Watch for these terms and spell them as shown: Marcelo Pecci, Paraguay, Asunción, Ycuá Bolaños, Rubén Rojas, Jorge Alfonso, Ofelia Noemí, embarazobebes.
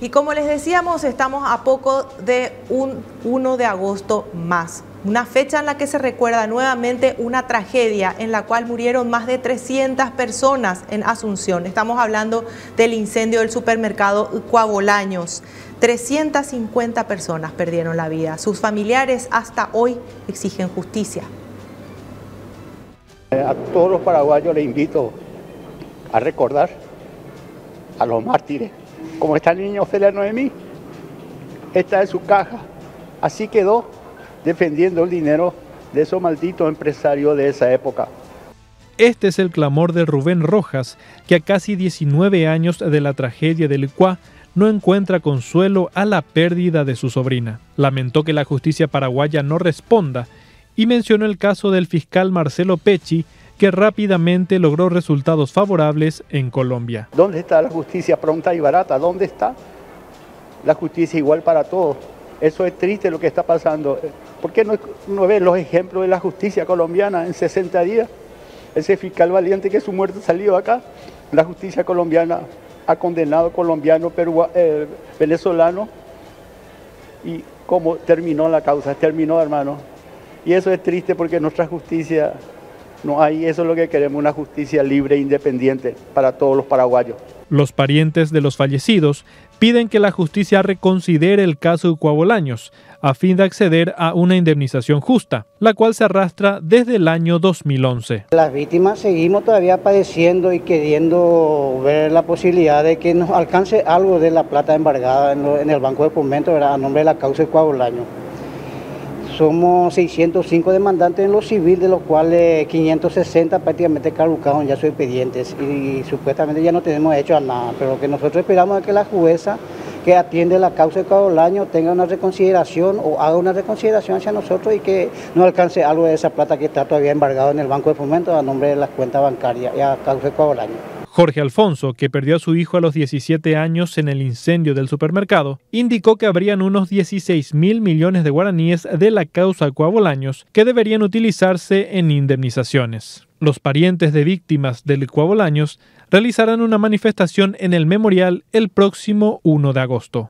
Y como les decíamos, estamos a poco de un 1 de agosto más, una fecha en la que se recuerda nuevamente una tragedia en la cual murieron más de 300 personas en Asunción. Estamos hablando del incendio del supermercado Ycuá Bolaños. 350 personas perdieron la vida. Sus familiares hasta hoy exigen justicia. A todos los paraguayos les invito a recordar a los mártires. Como esta niña Ofelia Noemí, esta es su caja. Así quedó defendiendo el dinero de esos malditos empresarios de esa época. Este es el clamor de Rubén Rojas, que a casi 19 años de la tragedia del Ycuá no encuentra consuelo a la pérdida de su sobrina. Lamentó que la justicia paraguaya no responda y mencionó el caso del fiscal Marcelo Pecci, que rápidamente logró resultados favorables en Colombia. ¿Dónde está la justicia pronta y barata? ¿Dónde está la justicia igual para todos? Eso es triste lo que está pasando. ¿Por qué no ven los ejemplos de la justicia colombiana en 60 días? Ese fiscal valiente que su muerte salió acá, la justicia colombiana ha condenado colombiano, venezolano, y cómo terminó la causa, terminó, hermano. Y eso es triste porque nuestra justicia... No hay, eso es lo que queremos, una justicia libre e independiente para todos los paraguayos. Los parientes de los fallecidos piden que la justicia reconsidere el caso Ycuá Bolaños a fin de acceder a una indemnización justa, la cual se arrastra desde el año 2011. Las víctimas seguimos todavía padeciendo y queriendo ver la posibilidad de que nos alcance algo de la plata embargada en el Banco de Fomento, ¿verdad?, a nombre de la causa Ycuá Bolaños. Somos 605 demandantes en lo civil, de los cuales 560 prácticamente caducaron ya sus expedientes y supuestamente ya no tenemos hecho a nada. Pero lo que nosotros esperamos es que la jueza que atiende la causa de Ycuá Bolaños tenga una reconsideración o haga una reconsideración hacia nosotros y que nos alcance algo de esa plata que está todavía embargada en el Banco de Fomento a nombre de las cuentas bancarias y a causa de Ycuá Bolaños. Jorge Alfonso, que perdió a su hijo a los 17 años en el incendio del supermercado, indicó que habrían unos 16.000 millones de guaraníes de la causa Ycuá Bolaños que deberían utilizarse en indemnizaciones. Los parientes de víctimas del Ycuá Bolaños realizarán una manifestación en el memorial el próximo 1 de agosto.